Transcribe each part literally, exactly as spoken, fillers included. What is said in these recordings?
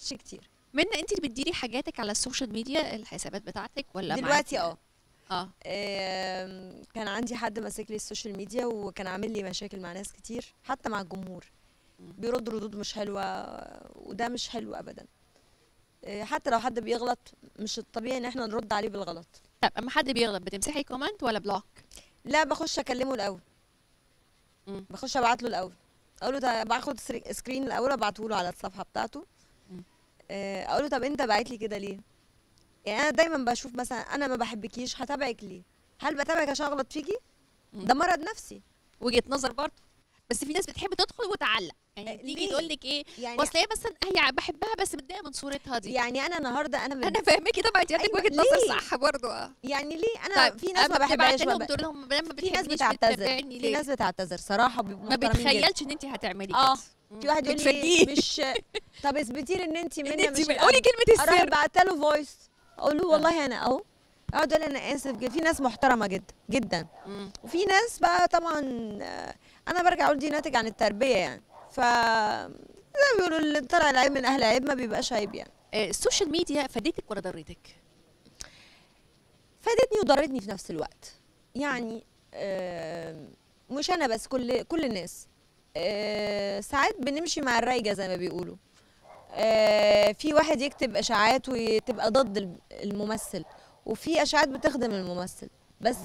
مشاركتش كتير. منى انت اللي بتديري حاجاتك على السوشيال ميديا، الحسابات بتاعتك ولا دلوقتي؟ اه اه كان عندي حد ماسك لي السوشيال ميديا وكان عامل لي مشاكل مع ناس كتير، حتى مع الجمهور بيرد ردود مش حلوه، وده مش حلو ابدا. حتى لو حد بيغلط مش الطبيعي ان احنا نرد عليه بالغلط. طب اما حد بيغلط بتمسحي كومنت ولا بلوك؟ لا، بخش اكلمه الاول، بخش ابعت له الاول، اقول له باخد سكرين الاول ابعته له على الصفحه بتاعته، اقول له طب انت باعت لي كده ليه؟ يعني انا دايما بشوف مثلا انا ما بحبكيش هتابعك ليه؟ هل بتابعك عشان اغلط فيكي؟ ده مرض نفسي. وجهه نظر برضه، بس في ناس بتحب تدخل وتعلق، يعني تيجي تقول لك ايه؟ يعني اصل هي مثلا هي بحبها بس متضايقه من صورتها دي. يعني انا النهارده انا من... انا فاهمكي طبعا، دي عندك وجهه نظر صح برضه. اه يعني ليه انا طيب. في ناس ما بحبهاش، بقول لهم لما في ناس بتعتذر، في ناس بتعتذر صراحه، ما بتخيلش ان انت هتعملي كده. في واحد يقول لي مش طب اثبتي لي ان انت منى مش قولي كلمه السر، اروح بعت له فويس اقول له والله انا اهو، اقعد اقول انا اسف. في ناس محترمه جدا جدا، وفي ناس بقى طبعا انا برجع اقول دي ناتج عن التربيه، يعني ف زي ما بيقولوا اللي طلع العيب من اهل عيب ما بيبقاش عيب. يعني السوشيال ميديا فادتك ولا ضرتك؟ فادتني وضرتني في نفس الوقت، يعني مش انا بس، كل كل الناس أه ساعات بنمشي مع الرايجه زي ما بيقولوا. أه في واحد يكتب اشاعات وتبقى ضد الممثل، وفي اشاعات بتخدم الممثل، بس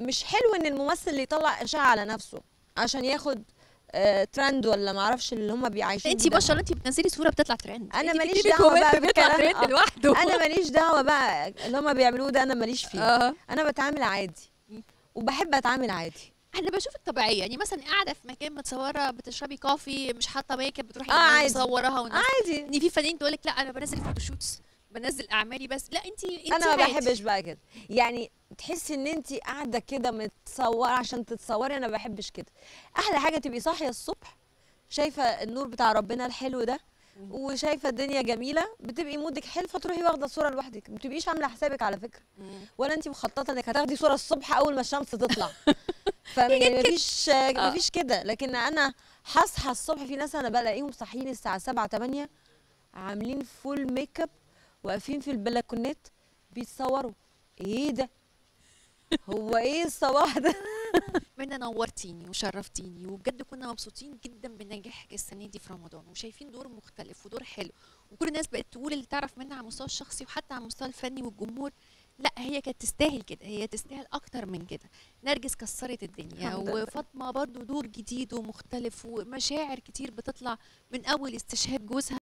مش حلو ان الممثل اللي يطلع اشاعه على نفسه عشان ياخد أه ترند ولا معرفش اللي هم بيعيشوه. انت بشر، انت بتنزلي صوره بتطلع ترند، انا ماليش دعوه بقى بالكلام ده لوحده، انا ماليش دعوه بقى اللي هم بيعملوه ده، انا ماليش فيه. أه. انا بتعامل عادي وبحب اتعامل عادي، انا بشوفك طبيعيه، يعني مثلا قاعده في مكان متصوره بتشربي كوفي مش حاطه ميك اب بتروحي آه مصوراها وناس عادي. ان في فنانين تقول لك لا انا بنزل فوتوشوتس، بنزل اعمالي بس، لا انت انت انا ما بحبش بقى كده، يعني تحسي ان انت قاعده كده متصوره عشان تتصوري، انا ما بحبش كده. احلى حاجه تبقي صاحيه الصبح شايفه النور بتاع ربنا الحلو ده، وشايفه الدنيا جميله، بتبقي مودك حلو فتروحي واخده صوره لوحدك، ما بتبقيش عامله حسابك على فكره، ولا انت مخططه انك هتاخدي صوره الصبح اول ما الشمس تطلع فمفيش مفيش كده. لكن انا هصحى الصبح، في ناس انا بلاقيهم صاحيين الساعه سبعة تمانية عاملين فول ميك اب واقفين في البلكونات بيتصوروا. ايه ده؟ هو ايه الصباح ده؟ منى نورتيني وشرفتيني، وبجد كنا مبسوطين جدا بنجاحك السنه دي في رمضان، وشايفين دور مختلف ودور حلو، وكل الناس بقت تقول اللي تعرف منها على المستوى الشخصي وحتى على المستوى الفني والجمهور، لا هي كانت تستاهل كده، هي تستاهل اكتر من كده. نرجس كسرت الدنيا، وفاطمه برضو دور جديد ومختلف ومشاعر كتير بتطلع من اول استشهاد جوزها.